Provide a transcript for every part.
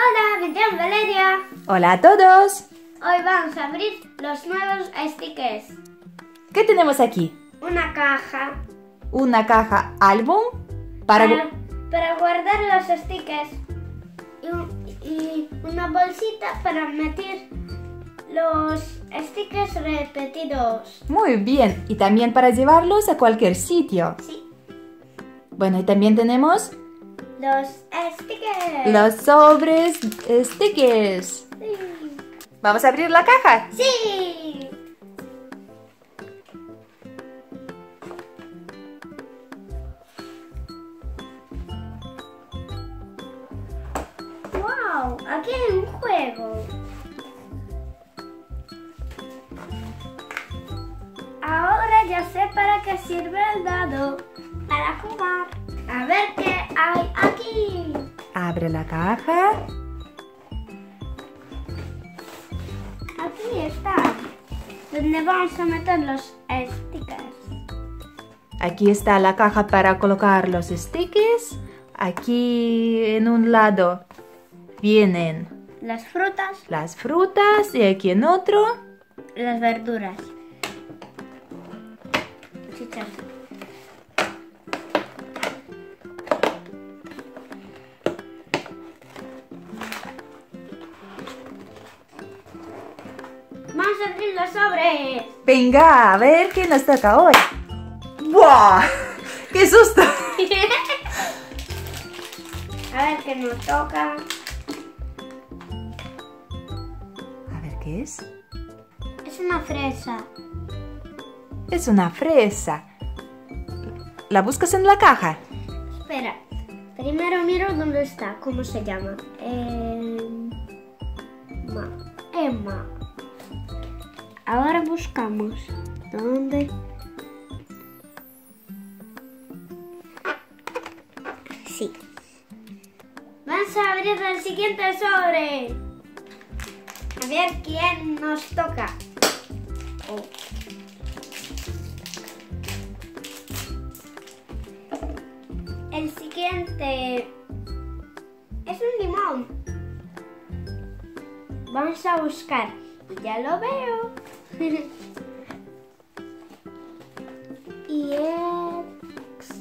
Hola, me llamo Valeria. Hola a todos. Hoy vamos a abrir los nuevos Stikeez. ¿Qué tenemos aquí? Una caja. Una caja álbum para guardar los Stikeez. Y una bolsita para meter los Stikeez repetidos. Muy bien. Y también para llevarlos a cualquier sitio. Sí. Bueno, y también tenemos los Stikeez. Los sobres Stikeez. Sí. ¿Vamos a abrir la caja? Sí. ¡Wow! Aquí hay un juego. Ahora ya sé para qué sirve el dado. Para jugar. A ver qué hay aquí. Abre la caja. Aquí está. Donde vamos a meter los Stikeez. Aquí está la caja para colocar los Stikeez. Aquí en un lado vienen las frutas. Las frutas. Y aquí en otro, las verduras. Chicharrón. Vamos a abrir los sobres. Venga, a ver qué nos toca hoy. ¡Buah! ¡Qué susto! A ver qué nos toca. A ver qué es. Es una fresa. Es una fresa. ¿La buscas en la caja? Espera. Primero miro dónde está. ¿Cómo se llama? Emma. Ahora buscamos. ¿Dónde? Sí. Vamos a abrir el siguiente sobre. A ver quién nos toca. Oh. El siguiente es un limón. Vamos a buscar. Ya lo veo. Y X.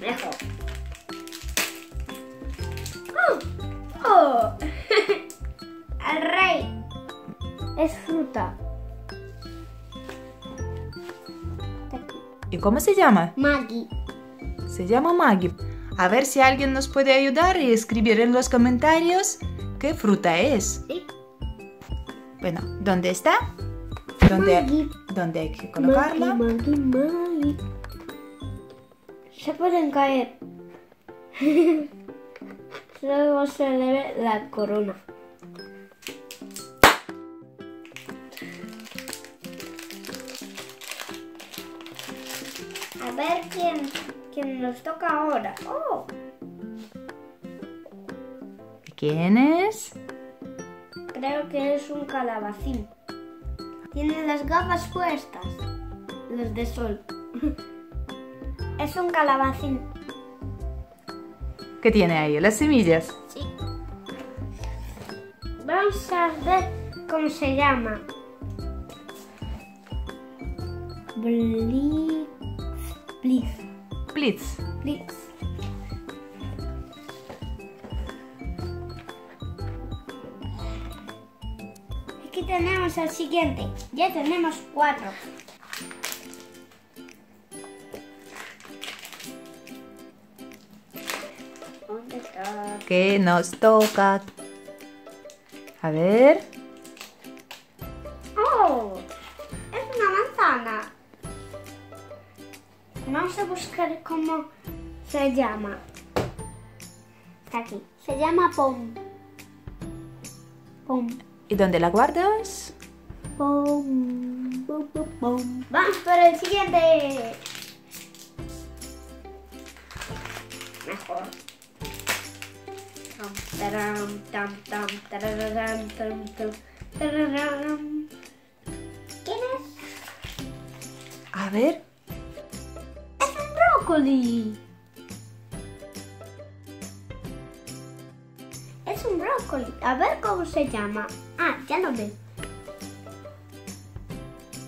Mejor. Oh. El rey. Es fruta. ¿Y cómo se llama? Maggie. Se llama Maggie. A ver si alguien nos puede ayudar y escribir en los comentarios qué fruta es. Sí. Bueno, ¿dónde está? ¿Dónde hay que colocarla? Maggie. Se pueden caer. Luego se le ve la corona. A ver quién nos toca ahora. Oh. ¿Quién es? Creo que es un calabacín. Tiene las gafas puestas. Los de sol. Es un calabacín. ¿Qué tiene ahí? ¿Las semillas? Sí. Vamos a ver cómo se llama. Blitz. Aquí tenemos el siguiente. Ya tenemos 4. ¿Qué nos toca? A ver. ¡Oh! Es una manzana. Vamos a buscar cómo se llama. Está aquí. Se llama pom. Pom. ¿Y dónde la guardas? Pom. Pom, pom, pom. Vamos por el siguiente. Mejor. ver. ¡Es un brócoli! Es un brócoli. A ver cómo se llama. Ah, ya lo veo.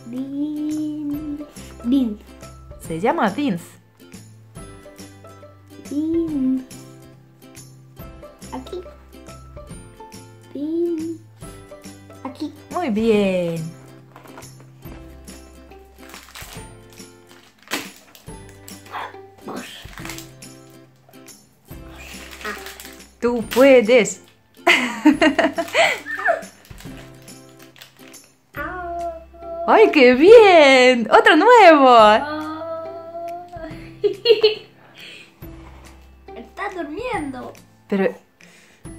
Beans. Se llama beans. Beans. Aquí. Beans. Aquí. Muy bien. ¡Tú puedes! ¡Ay, qué bien! ¡Otro nuevo! Está durmiendo. Pero,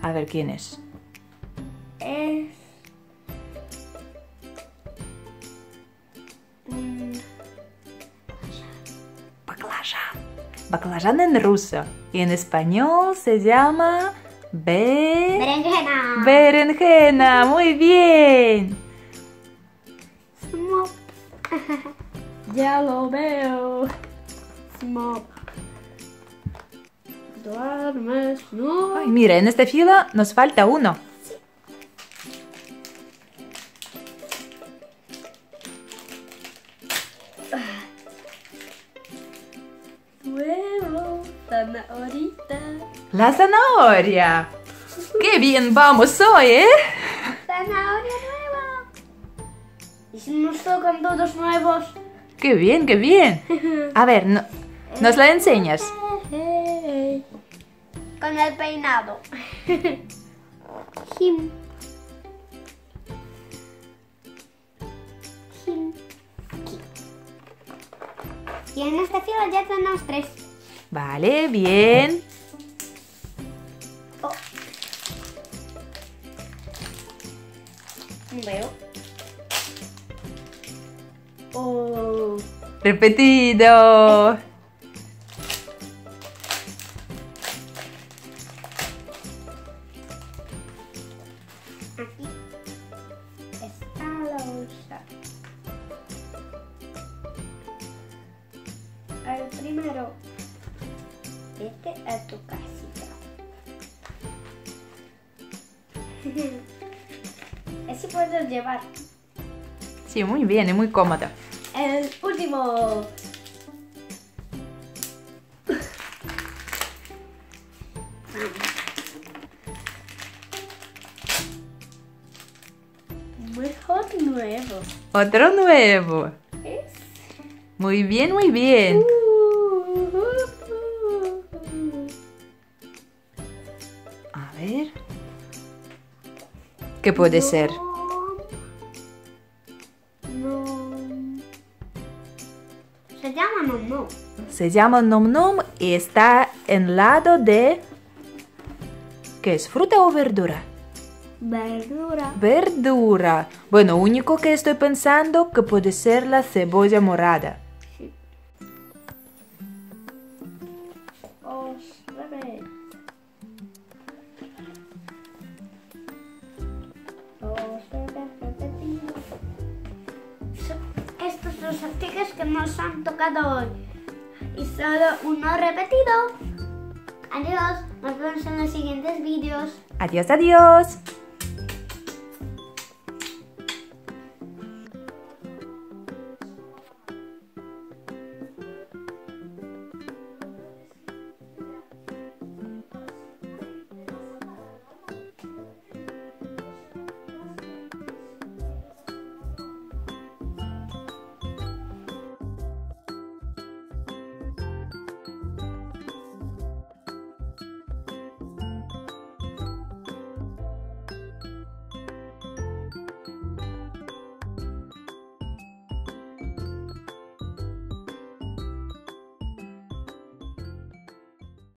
a ver, ¿quién es? Es... Baklajan. Baklajan en ruso. Y en español se llama... Berenjena. Berenjena, muy bien. Smop. Ya lo veo. Smop. Duermes, no. Ay, mira, en esta fila nos falta uno. Sí. Huevo, zanahorita. La zanahoria. ¡Qué bien vamos hoy, eh! ¡Zanahoria nueva! Nos tocan todos nuevos. ¡Qué bien, qué bien! A ver, no, ¿nos la enseñas? Con el peinado. Him. Him. Aquí. Y en esta fila ya tenemos tres. Vale, bien. Veo. Oh. Repetido. Aquí está la bolsa. El primero, vete a tu casita. Así puedes llevar. Sí, muy bien, es muy cómodo. El último. Mejor nuevo. Otro nuevo. ¿Es? Muy bien, muy bien. A ver. ¿Qué puede ser? Se llama nom nom. Se llama nom nom y está en lado de... ¿Qué es? ¿Fruta o verdura? Verdura. Verdura. Bueno, único que estoy pensando que puede ser la cebolla morada. Sí. Oh, estos son los artículos que nos han tocado hoy y solo uno repetido. Adiós, nos vemos en los siguientes vídeos. Adiós, adiós.